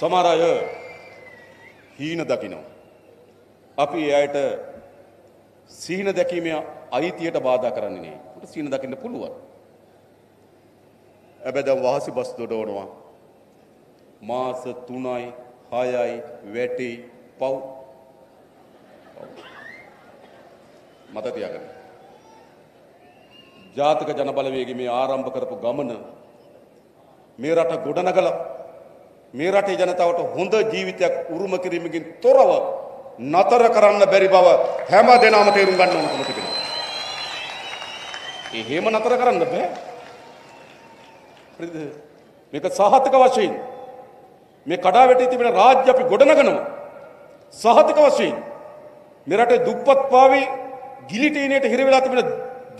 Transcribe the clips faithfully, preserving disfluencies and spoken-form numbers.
සමහර අය හීන දකිනවා. අපි එයාට සීන දැකීමේ අයිතියට බාධා කරන්නේ නෑ. උට සීන දකින්න පුළුවන්. හැබැයි දැන් වාසි බස් දොඩවනවා. මාස තුනයි හයයි වැටි පව්. මත තියාගන්න. ජාතික ජනබලවේගයේ මේ ආරම්භ කරපු ගමන මේ රට ගොඩනගලා මේ රටේ ජනතාවට හොඳ ජීවිතයක් උරුම කිරීමකින් තොරව නතර කරන්න බැරි බව හැම දිනම තේරුම් ගන්න ඕනකම තිබෙනවා. එහෙම නතර කරන්න බෑ. හරිද? මේක සාහතික වශයෙන් මේ කඩාවැටී තිබෙන රාජ්‍ය අපි ගොඩනගනවා. සාහතික වශයෙන් මේ රටේ දුප්පත් පාවී ගිලිටීනේට හිර වෙලා තිබෙන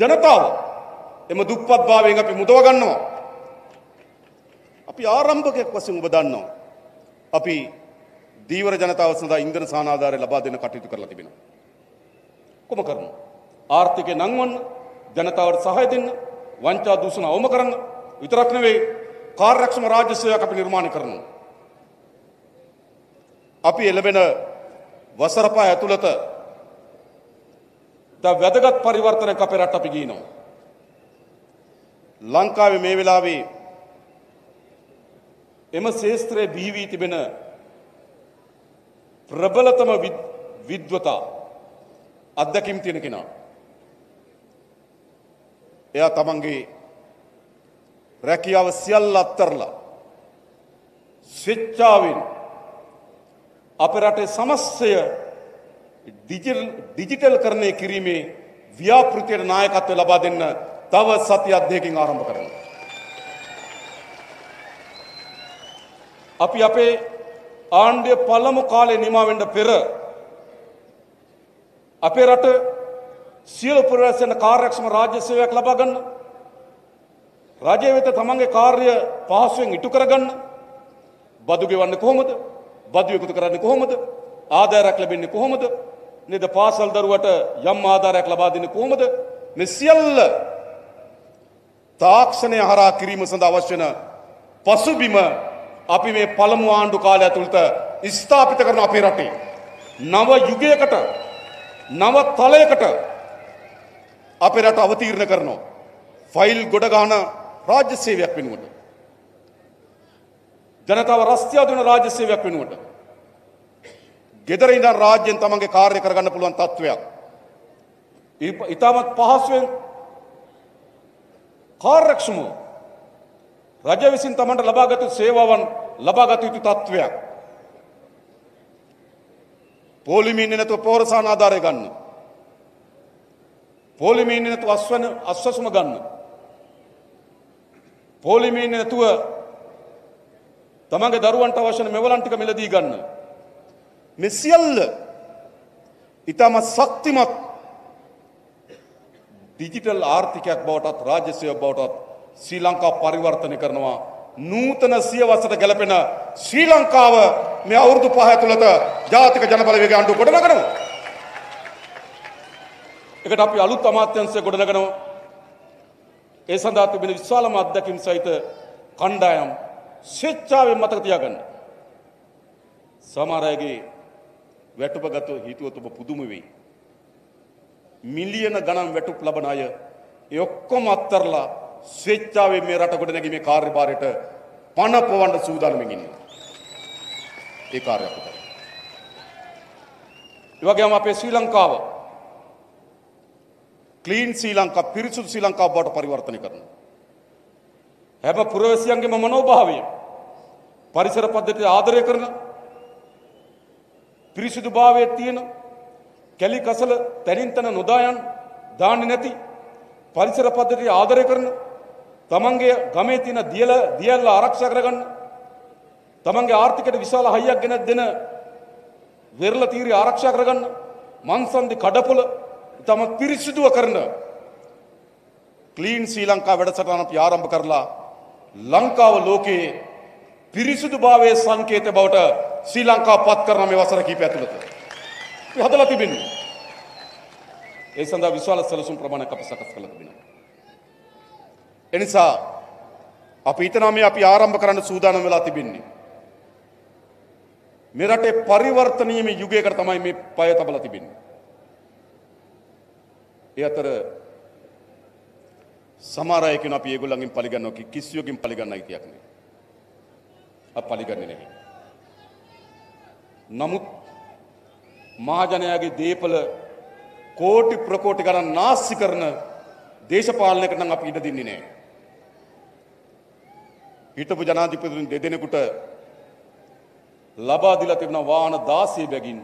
ජනතාව එම දුප්පත් භාවයෙන් අපි මුදව ගන්නවා. අපි ආරම්භකයක් වශයෙන් ඔබ දන්නවා. අපි දීවර ජනතාව සඳහා ඉන්ධන සානාධාරය ලබා දෙන කටයුතු කරලා තිබෙනවා. කොහොම කරනවා? ආර්ථිකය නංවන්න, ජනතාවට සහාය දෙන්න, වංචා දූෂණ අවම කරන්න විතරක් නෙවෙයි කාර්යක්ෂම රාජ්‍ය සේවයක් අපි නිර්මාණය කරනවා. අපි ලැබෙන වසර පහ ඇතුළත ද වැදගත් පරිවර්තනයක් අපේ රට අපි ගිනනවා. ලංකාවේ මේ වෙලාවේ එම ශාස්ත්‍රයේ බිහිවී තිබෙන ප්‍රබලතම විද්වතා අත්දැකීම් තියෙන කෙනා. එයා තමන්ගේ රැකියාව සියල්ල අත්හැරලා ස්විච්චාවෙන් අපේ රටේ සමස්තය ඩිජිටල් කරණය කිරීමේ ව්‍යාපෘතියට නායකත්වය ලබා දෙන්න තව සතියක් දෙකකින් ආරම්භ කරනවා. අපි අපේ ආණ්ඩුව පළමු කාලේ නිමා වෙන්න පෙර අපේ රට සියලු පුරවැසියන් කාර්යක්ෂම රාජ්‍ය සේවයක් ලබා ගන්න, රජය වෙත තමන්ගේ කාර්ය පහසුවෙන් ඉටු කරගන්න, බදු ගෙවන්නේ කොහොමද, බදු එකතු කරන්නේ කොහොමද, ආදායයක් ලැබෙන්නේ කොහොමද, නේද පාසල් දරුවට යම් ආදායයක් ලබා දෙන්නේ කොහොමද, මේ සියල්ල තාක්ෂණය හරහා කිරීම සඳහා අවශ්‍ය වෙන පසුබිම අපි මේ පළමු ආණ්ඩු කාලය ඇතුළත ස්ථාපිත කරන අපේ රටේ නව යුගයකට නව තලයකට අපේ රට අවතීර්ණ කරනවා. ෆයිල් ගොඩ ගන්න රාජ්‍ය සේවයක් වෙනුවට, ජනතාව රස්තියා දෙන රාජ්‍ය සේවයක් වෙනුවට, ගෙදර ඉඳන් රාජ්‍යයෙන් තමන්ගේ කාර්ය කරගන්න පුළුවන් තත්වයක්, ඉතාමත් පහසුවෙන් කාර්යක්ෂම රජය විසින් තමන්ට ලබාගත යුතු සේවාවන් ලබාගත යුතු තත්වයක්. පොලිමේ නැතුව පොහොර සානාධාරය ගන්න, පොලිමේ නැතුව අස්වැන අස්වැසුම ගන්න, පොලිමේ නැතුව තමන්ගේ දරුවන්ට අවශ්‍ය වෙන මෙවලන් ටික මිලදී ගන්න, මේ සියල්ල ඊටම ශක්තිමත් ඩිජිටල් ආර්ථිකයක් බවටත් රාජ්‍ය සේවය බවටත් ශ්‍රී ලංකා පරිවර්තනය කරනවා. නූතන සියවසට ගැලපෙන ශ්‍රී ලංකාව මේ අවුරුදු පහ ඇතුළත ජාතික ජනබලවේග ආණ්ඩුව ගොඩනගනවා. ඒකට අපි අලුත් අමාත්‍යංශය ගොඩනගනවා. ඒ සඳහා තිබෙන විශාලම අත්දැකීම් සහිත කණ්ඩායම් ස්වේච්ඡාවෙන් මතක තියාගන්න. සමහර අයගේ වැටුපගත හිතුවත් ඔබ පුදුම වෙයි. මිලියන ගණන් වැටුප් ලබන අය ඒ ඔක්කොම අත්තරලා ස්වේච්ඡාවෙන් මේ රට ගොඩනැගීමේ කාර්යභාරයට පණ පොවන්න සූදානම්මින් ඉන්නේ. ඒ කාර්යය අපට. ඒ වගේම අපේ ශ්‍රී ලංකාව ක්ලීන් ශ්‍රී ලංකා, පිරිසුදු ශ්‍රී ලංකාව බවට පරිවර්තනය කරනවා. හැම පුරවැසියන්ගේම මනෝභාවය පරිසර පද්ධතිය ආදරය කරන, පිරිසුදුභාවයේ තියෙන, කැලි කසල තනින් තන නොදා යන, දාන්නේ නැති පරිසර පද්ධතිය ආදරය කරන, තමන්ගේ ගමේ තියෙන දියල දියල්ලා ආරක්ෂා කරගන්න, තමන්ගේ ආර්ථිකයට විශාල හයියක් ගෙන දෙන වෙරළ තීරිය ආරක්ෂා කරගන්න, මන්සන්දි කඩපොළ තම පිරිසිදුව කරන ක්ලීන් ශ්‍රී ලංකා වැඩසටහන අපි ආරම්භ කරලා ලංකාව ලෝකයේ පිරිසිදුභාවයේ සංකේත බවට ශ්‍රී ලංකාව පත් කරන මේ වසර කීපය ඇතුළත අපි හදලා තිබෙනවා. ඒ සඳහා විශාල සැලසුම් ප්‍රමාණයක් අපි සකස් කළා තිබෙනවා. එනිසා අපි හිතනවා මේ අපි ආරම්භ කරන්න සූදානම් වෙලා තිබෙන්නේ මෙරටේ පරිවර්තනීය යුගයකට තමයි මේ පය තබලා තිබෙන්නේ. ඒ අතර සමහර අය කියන අපි ඒගොල්ලන්ගෙන් පරිගන්නවා කි කිසියකින් පරිගන්නයි කියක් නෙවෙයි. අප පරිගන්නේ නෙවෙයි. නමුත් මහජනයාගේ දීපල කෝටි ප්‍රකෝටි ගණන් නාස්ති කරන දේශපාලනයකට නම් අපි ඉඩ දෙන්නේ නැහැ. හිටපු ජනාධිපතිතුන් දෙදෙනෙකුට ලබා දීලා තිබෙන වාහන දාසිය බැගින්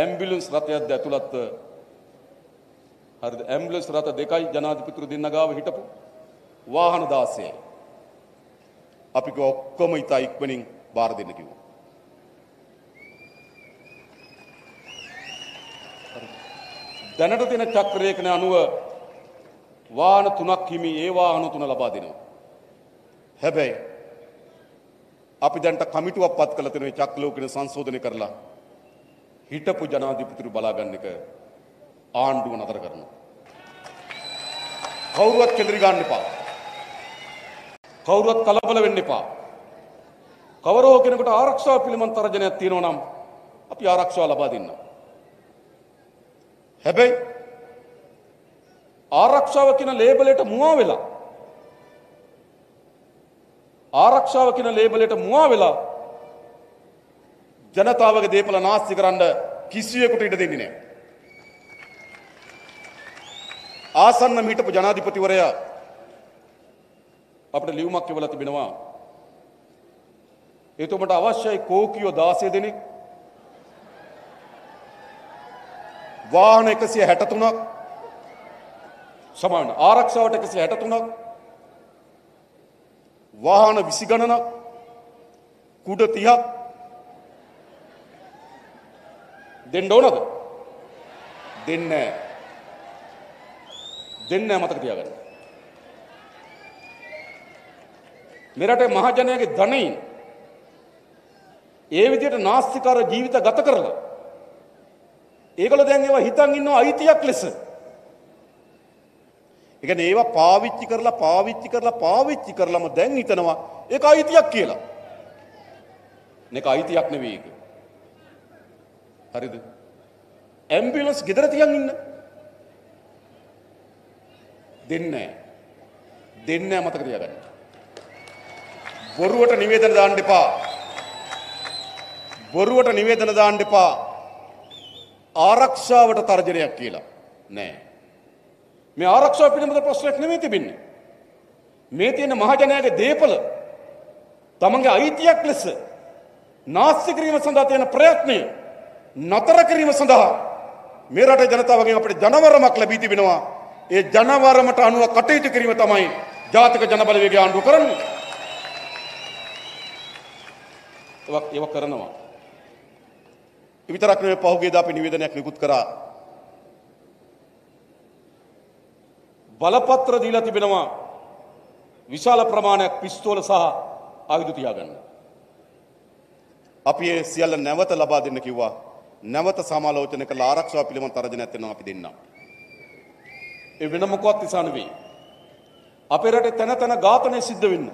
ඇම්බියුලන්ස් රථයක්ද ඇතුළත් හරිද ඇම්බියුලන්ස් රථ දෙකයි ජනාධිපතිතුරු දෙන්න ගාව හිටපු වාහන දාසියයි අපි කිව්වා ඔක්කොම ඉතා ඉක්මනින් බාර දෙන්න කිව්වා. දැනට තියෙන චක්‍රයේකන අනුව වාහන තුනක් හිමි ඒ වාහන තුන ලබා දෙනවා. හැබැයි අපි දැන්ට කමිටුවක් පත් කළ තියෙන චක්‍රලෝකන සංශෝධනය කරලා හිටපු ජනාධිපතිතුරු බලා ගන්න එක ආණ්ඩුව නතර කරනවා. කවුරුවත් කෙඳිරි ගන්න එපා. කවුරුවත් කලබල වෙන්න එපා. කවරෝ කෙනෙකුට ආරක්ෂාව පිළිබඳ තර්ජනයක් තියෙනවා නම් අපි ආරක්ෂාව ලබා දෙන්න. හැබැයි ආරක්ෂාව කියන ලේබලයට මුවා වෙලා ආරක්ෂාව කියන ලේබලයට මුවා වෙලා ජනතාවගේ දේපල නාස්ති කරන්න කිසියෙකුට ඉඩ දෙන්නේ නැහැ. ආසන්න හිටපු ජනාධිපතිවරයා අපිට ලියුමක් කියවලා තිබෙනවා. ඒතුමට අවශ්‍යයි කෝකියෝ දාසය දෙනෙක් වාහන එකසිය හැට තුනක් සමාන ආරක්ෂාවට එකසිය හැට තුනක් වාහන විසි ගණනක් කුඩ තිහක් දෙන්න ඕනද? දෙන්න දෙන්න මතක තියාගන්න. මෙරටේ මහජනයාගේ ධනයින් ඒ විදියට නාස්තිකාර ජීවිත ගත කරලා ඒගොල්ලෝ දැන් ඒවා හිතන් ඉන්නව අයිතියක් ලෙස. ඒ කියන්නේ ඒවා පාවිච්චි කරලා පාවිච්චි කරලා පාවිච්චි කරලම දැන් හිතනවා ඒක අයිතියක් කියලා. මේක අයිතියක් නෙවෙයි ඒක. හරිද? ඇම්බියුලන්ස් ගෙදර තියන් ඉන්න. දෙන්නේ නැහැ. දෙන්නේ නැහැ මතක තියාගන්න. බොරුවට නිවේදන දාන්න එපා. බොරුවට නිවේදන දාන්න එපා. ආරක්ෂාවට තර්ජනයක් කියලා නෑ. මේ ආරක්ෂාව පිළිබඳ ප්‍රශ්නයක් නෙමෙයි තිබෙන්නේ. මේ තියෙන මහජනයාගේ දේපල තමන්ගේ අයිතියක් ලෙස නාස්ති කිරීම සඳහා තියෙන ප්‍රයත්නය නතර කිරීම සඳහා මේ රටේ ජනතාවගෙන් අපිට ජනවරමක් ලැබී තිබෙනවා. ඒ ජනවරමට අනුව කටයුතු කිරීම තමයි ජාතික ජනබලවේගය ආණ්ඩුව කරන්නේ. ඒව කරනවා. විතරක් නෙවෙයි පහුගියදා අපි නිවේදනයක් නිකුත් කරා. බලපත්‍ර දීලා තිබෙනවා විශාල ප්‍රමාණයක් පිස්තෝල සහ ආයුධ තියාගන්න. අපි ඒ සියල්ල නැවත ලබා දෙන්න කිව්වා. නැවත සමාලෝචන කළ ආරක්ෂාව පිළිබඳ තර්ජනයක් තියෙනවා අපි දෙන්නම්. ඒ වෙන මොකවත් නිසා නෙවෙයි. අපේ රටේ තන තන ඝාතනය සිද්ධ වෙන්න.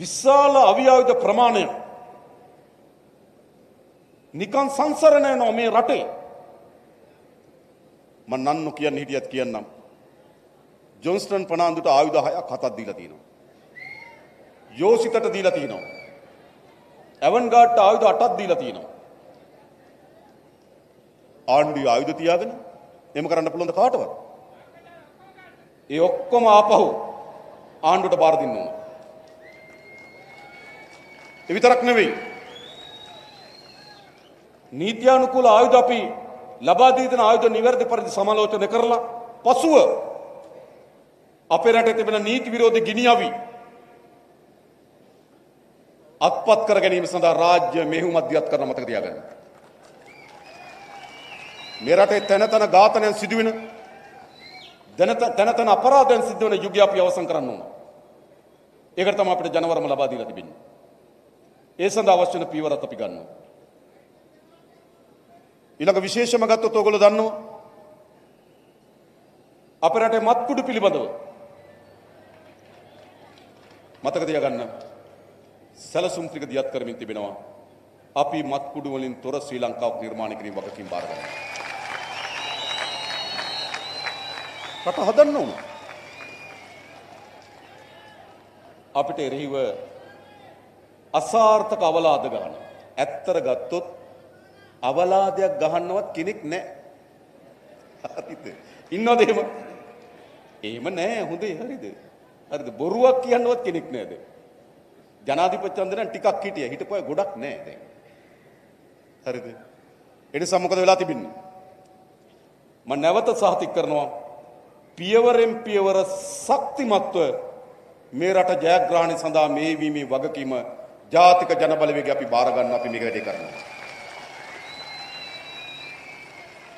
විශාල අවියාවිත ප්‍රමාණය නිකන් සංසරණය වෙනවා මේ රටේ. මම නන්නු කියන්නේ හිටියත් කියන්නම්. ජොන්ස්ටන් පනාන්දුට ආයුධ හයක් හතක් දීලා තියෙනවා. යෝසිතට දීලා තියෙනවා. එවන්ගාඩ්ට ආයුධ අටක් දීලා තියෙනවා. ආණ්ඩුවේ ආයුධ තියාගෙන එහෙම කරන්න පුළුවන්ද කාටවත්? ඒ ඔක්කොම ආපහු ආණ්ඩුවට බාර දෙන්න ඕන. ඒ විතරක් නෙවෙයි. නීත්‍යානුකූල ආයුධ අපි ලබා දී දෙන ආයුධ නිවැරදි පරිදි සමාලෝචනය කරලා පසුව අපේ රටේ තිබෙන නීති විරෝධී ගිනියවි අත්පත් කර ගැනීම සඳහා රාජ්‍ය මෙහෙයුමක් දියත් කරන මතක තියාගන්න. මේ රටේ තන තන ඝාතනයන් සිදුවෙන තන තන අපරාධයන් සිදුවෙන යුගය අපි අවසන් කරන්න ඕන. ඒකට තමයි අපිට ජනවරම ලබා දීලා තිබෙන්නේ. ඒ සඳහා අවශ්‍ය වෙන පීවරත් අපි ගන්නවා. ඊළඟ විශේෂම ගත්තොත් ඔයගොල්ලෝ දන්නවා අපේ රටේ මත්කුඩු පිළිබඳව මතක තියාගන්න සැලසුම් ටික දියත් කරමින් තිබෙනවා. අපි මත්කුඩු වලින් තොර ශ්‍රී ලංකාවක් නිර්මාණය කිරීම වගකීම් බාර ගන්නවා. රට හදන්න ඕන. අපිට එරෙහිව අසාර්ථක අවලාද ගන්න. ඇත්තට ගත්තොත් අවලාදයක් ගහන්නවත් කෙනෙක් නැහැ. හරිද? ඉන්නවද එහෙම? එහෙම නැහැ. හොඳයි. හරිද? හරිද? බොරුවක් කියන්නවත් කෙනෙක් නැහැද? ජනාධිපති චන්දනන් ටිකක් හිටියා. හිටපොය ගොඩක් නැහැ දැන්. හරිද? ඒ නිසා මොකද වෙලා තිබෙන්නේ? මම නැවත සාතික කරනවා. පියවරෙන් පියවර ශක්තිමත්ව මේ රට ජයග්‍රහණය සඳහා මේ වීමේ වගකීම ජාතික ජනබලවේගය අපි බාර ගන්න අපි මේක වැඩේ කරනවා.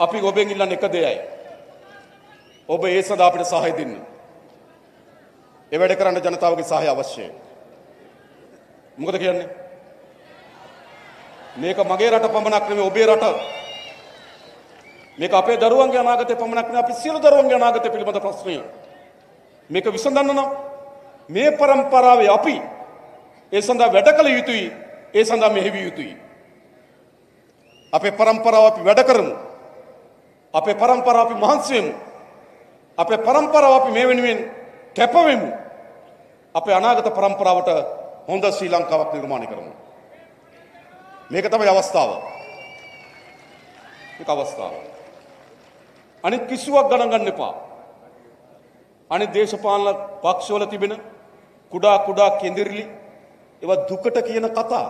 අපි ඔබෙන් ඉල්ලන්නේ එක දෙයයි. ඔබ ඒ සඳහා අපිට සහාය දෙන්න. ඒ වැඩ කරන්න ජනතාවගේ සහාය අවශ්‍යයි. මොකද කියන්නේ? මේක මගේ රට පමණක් නෙමෙයි ඔබේ රට. මේක අපේ දරුවන්ගේ අනාගතය පමණක් නෙමෙයි අපි සියලු දරුවන්ගේ අනාගතය පිළිබඳ ප්‍රශ්නය. මේක විසඳන්න නම් මේ પરම්පරාවේ අපි ඒ සඳහා වැඩ කළ යුතුයි. ඒ සඳහා මෙහෙවිය යුතුයි. අපේ પરම්පරාව අපි වැඩ කරමු. අපේ પરම්පරාව අපි මහන්සි වෙමු. අපේ પરම්පරාව අපි මේ වෙනුවෙන් කැප වෙමු. අපේ අනාගත પરම්පරාවට හොඳ ශ්‍රී ලංකාවක් නිර්මාණය කරමු. මේක තමයි අවස්ථාව. මේක අවස්ථාව. අනිත් කිසිවක් ගණන් ගන්න එපා. අනිත් දේශපාලන පක්ෂවල තිබෙන කුඩා කුඩා කෙඳිරිලි ඒවා දුකට කියන කතා.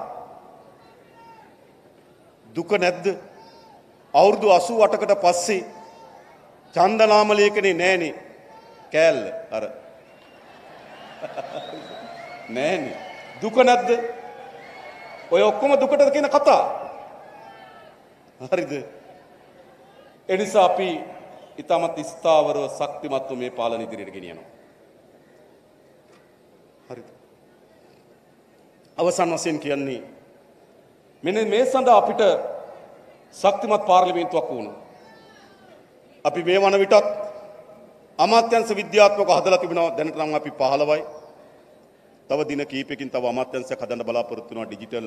දුක නැද්ද? අවුරුදු අසූ අටකට පස්සේ චන්දනාම ලේකනේ නෑනේ. කෑල්ල අර නෑනේ. දුක නැද්ද? ඔය ඔක්කොම දුකට කියන කතා. හරිද? ඒ නිසා අපි ඊටමත් ස්ථාවරව ශක්තිමත්ව මේ පාලන ඉදිරියට ගෙනියනවා. හරිද? අවසන් වශයෙන් කියන්නේ මෙන්න මේ සඳහා අපිට ශක්තිමත් පාර්ලිමේන්තුවක් ඕන. අපි මේ වන විටත් අමාත්‍යංශ විද්‍යාත්මකව හදලා තිබෙනවා. දැනට නම් අපි පහළවයි. तब दिन कीपेकिन तब अमात्यंश खदन बलापुर डिजिटल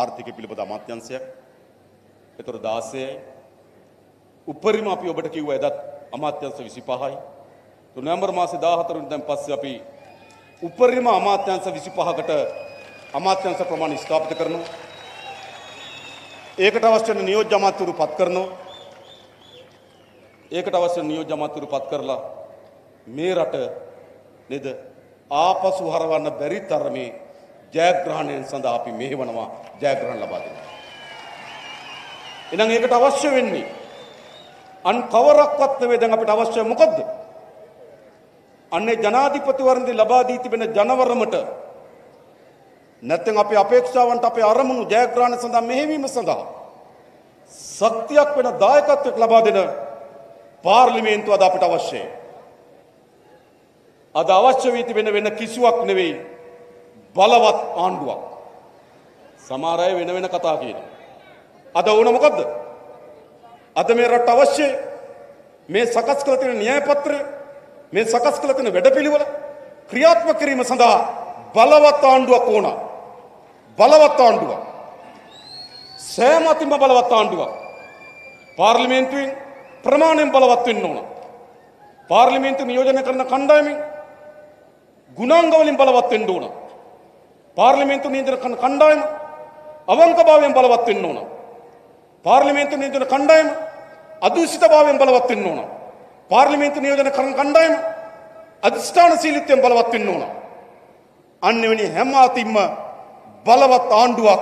आर्थिक पीलिपद अमात्यंश इतर दास उपरीम अभी वोट की हुआ अमात्यंश विशिपाई तो नवंबर मसे दाहतर पस् अभी उपरीम अमात्यंश विशिपाह घट अमात्यंश प्रमाण स्थापित करनो एकटवश नियोज्यमातुर पत्करनो एकटवश नियोज्यमातुर पत्करला मेरट निद ආපසු හරවන්න බැරි තරමේ ජයග්‍රහණයෙන් සඳහා අපි මෙහෙවනවා. ජයග්‍රහණ ලබා දෙනවා. එහෙනම් ඒකට අවශ්‍ය වෙන්නේ අන් කවරක්වත් නෙවෙයි. දැන් අපිට අවශ්‍ය මොකද්ද? අන්නේ ජනාධිපතිවරුන්ගේ ලබා දී තිබෙන ජනවරමට නැත්නම් අපේ අපේක්ෂාවන්ට අපේ අරමුණු ජයග්‍රහණ සඳහා මෙහෙවීම සඳහා ශක්තියක් වෙන දායකත්වයක් ලබා දෙන පාර්ලිමේන්තුව අද අපිට අවශ්‍යයි. අද අවශ්‍ය වී තිබෙන වෙන කිසිවක් නෙවෙයි බලවත් ආණ්ඩුවක්. සමහර අය වෙන වෙන කතා කියනවා. අද ඕන මොකද්ද? අද මේ රට අවශ්‍ය මේ සකස් කළ තියෙන න්‍යාය පත්‍රය මේ සකස් කළ තියෙන වැඩපිළිවෙල ක්‍රියාත්මක කිරීම සඳහා බලවත් ආණ්ඩුවක් ඕන. බලවත් ආණ්ඩුවක්. සෑම අතින්ම බලවත් ආණ්ඩුවක්. පාර්ලිමේන්තුවෙන් ප්‍රමාණයෙන් බලවත් වෙන්න ඕන. පාර්ලිමේන්තු නියෝජනය කරන කණ්ඩායමෙන් ගුණාංගවලින් බලවත් වෙන්න ඕන. පාර්ලිමේන්තු නියෝජන කරන කණ්ඩායම අවංකභාවයෙන් බලවත් වෙන්න ඕන. පාර්ලිමේන්තු නියෝජන කණ්ඩායම අදූෂිතභාවයෙන් බලවත් වෙන්න ඕන. පාර්ලිමේන්තු නියෝජන කරන කණ්ඩායම අධිෂ්ඨානශීලීත්වයෙන් බලවත් වෙන්න ඕන. අන්නෙවෙනි හැම අතින්ම බලවත් ආණ්ඩුවක්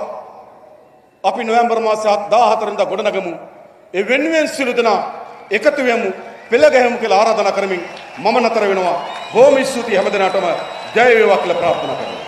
අපි නොවැම්බර් මාසයේ දාහතර වෙනිදා ගොඩනගමු. ඒ වෙනුවෙන් සිළු දෙනා එකතු වෙමු. පෙළගැහෙමු කියලා ආරාධනා කරමින් මම නතර වෙනවා. බොහොම ස්තුතියි හැමදෙනාටම. ජය වේවා කියලා ප්‍රාර්ථනා කරනවා.